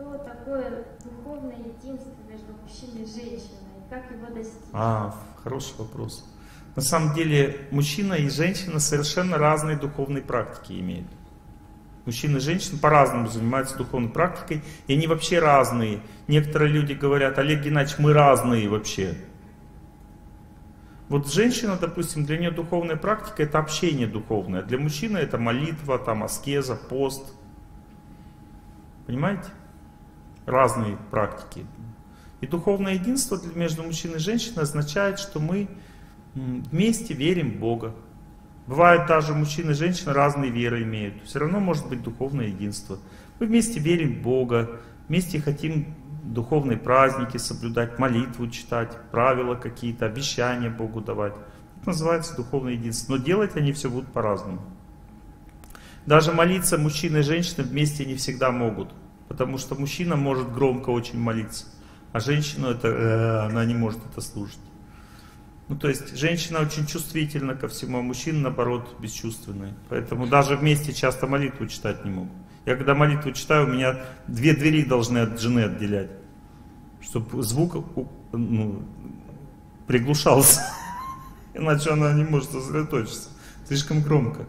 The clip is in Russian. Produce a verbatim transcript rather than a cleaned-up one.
что такое духовное единство между мужчиной и женщиной, как его достичь? А, хороший вопрос. На самом деле мужчина и женщина совершенно разные духовные практики имеют. Мужчина и женщина по-разному занимаются духовной практикой, и они вообще разные. Некоторые люди говорят: Олег Геннадьевич, мы разные вообще. Вот женщина, допустим, для нее духовная практика — это общение духовное, для мужчины это молитва, там, аскеза, пост. Понимаете? Разные практики. И духовное единство между мужчиной и женщиной означает, что мы вместе верим в Бога. Бывает, даже мужчины и женщины разные веры имеют. Все равно может быть духовное единство. Мы вместе верим в Бога, вместе хотим духовные праздники соблюдать, молитву читать, правила какие-то, обещания Богу давать. Это называется духовное единство. Но делать они все будут по-разному. Даже молиться мужчина и женщина вместе не всегда могут. Потому что мужчина может громко очень молиться, а женщина это, она не может это слушать. Ну, то есть женщина очень чувствительна ко всему, а мужчина, наоборот, бесчувственный. Поэтому даже вместе часто молитву читать не могут. Я когда молитву читаю, у меня две двери должны от жены отделять, чтобы звук, ну, приглушался. Иначе она не может сосредоточиться. Слишком громко.